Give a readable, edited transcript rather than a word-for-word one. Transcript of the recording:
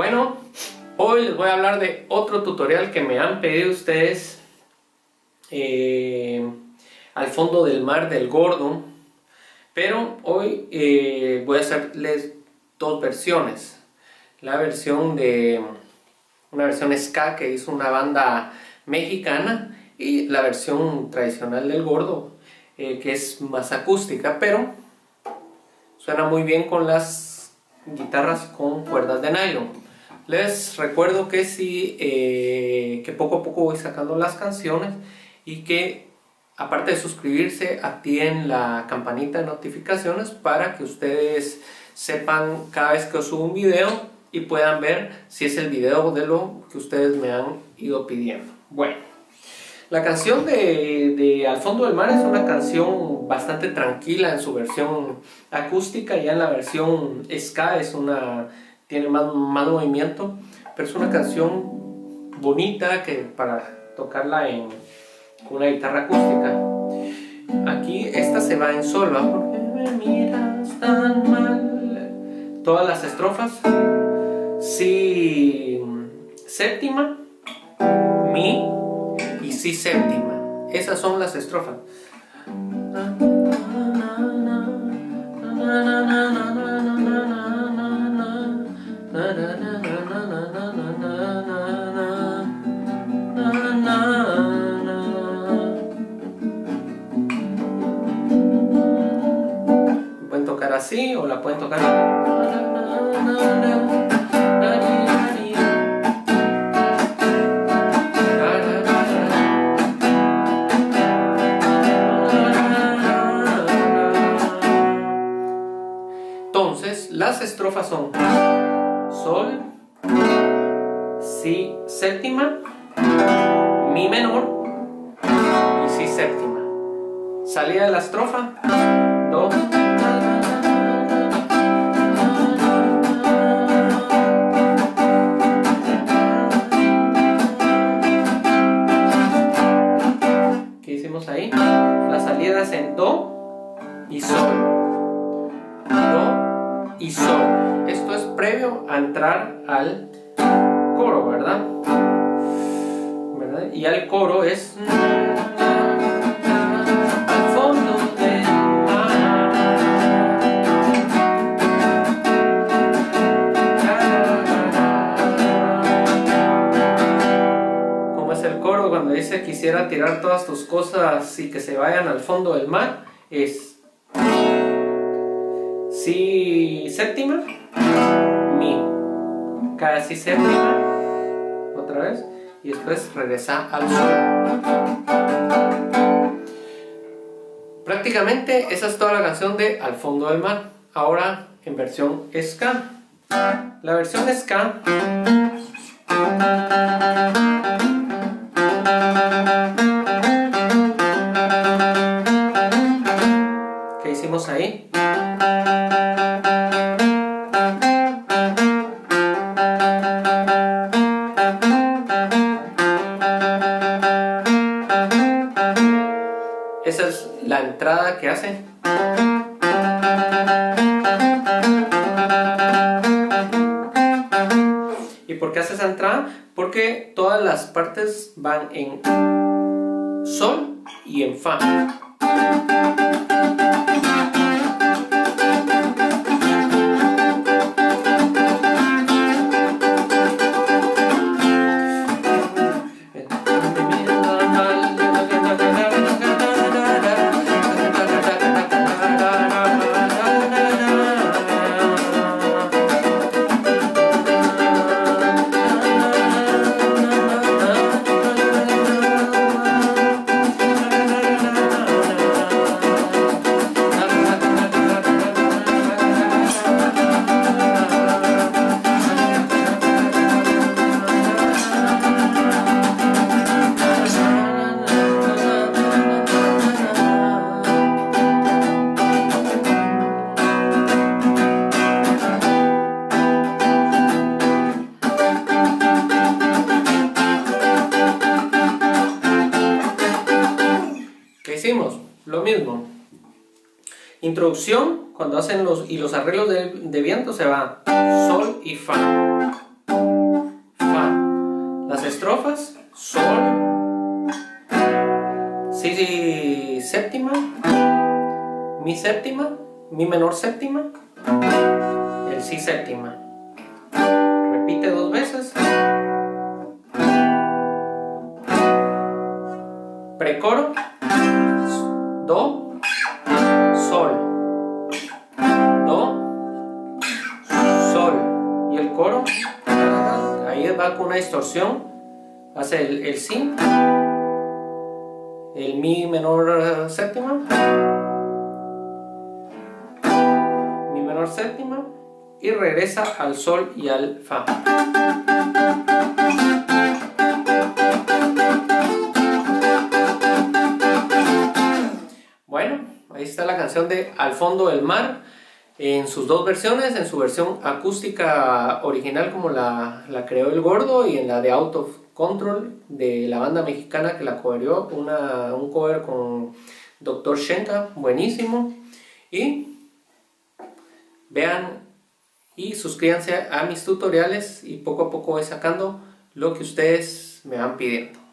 Bueno, hoy les voy a hablar de otro tutorial que me han pedido ustedes, Al fondo del mar del Gordo, pero hoy voy a hacerles dos versiones. La versión de una versión ska que hizo una banda mexicana y la versión tradicional del Gordo, que es más acústica, pero suena muy bien con las guitarras con cuerdas de nylon. Les recuerdo que sí, que poco a poco voy sacando las canciones y que aparte de suscribirse, activen la campanita de notificaciones para que ustedes sepan cada vez que os subo un video y puedan ver si es el video de lo que ustedes me han ido pidiendo. Bueno, la canción de Al fondo del mar es una canción bastante tranquila en su versión acústica, ya en la versión ska es tiene más movimiento, pero es una canción bonita que para tocarla con una guitarra acústica. Aquí esta se va en sol, ¿va? Porque me miras tan mal. Todas las estrofas: si séptima, mi y si séptima. Esas son las estrofas. Así, o la pueden tocar. Entonces, las estrofas son sol, si séptima, mi menor y si séptima. Salida de la estrofa, do. Ahí las salidas en do y sol, do y sol. Esto es previo a entrar al coro, ¿verdad? Y al coro es al fondo del mar. Como es el coro cuando dice quisiera tirar todas tus cosas y que se vayan al fondo del mar, es si séptima, mi, cada si séptima, otra vez, y después regresa al sol. Prácticamente esa es toda la canción de Al fondo del mar. Ahora en versión ska. La versión ska ahí esa es la entrada que hace, y ¿por qué hace esa entrada? Porque todas las partes van en sol y en fa. Lo mismo, introducción, cuando hacen los arreglos de viento se va sol y fa, fa. Las estrofas, sol, si séptima, mi séptima, mi menor séptima, el si séptima. Repite dos veces. Precoro, do, sol, do, sol, y el coro, ahí va con una distorsión, hace el si, el mi menor séptima, mi menor séptima, y regresa al sol y al fa. Ahí está la canción de Al Fondo del Mar en sus dos versiones, en su versión acústica original como la creó El Gordo, y en la de Out of Control de la banda mexicana que la coverió, un cover con Dr. Shenka, buenísimo. Y vean y suscríbanse a mis tutoriales y poco a poco voy sacando lo que ustedes me van pidiendo.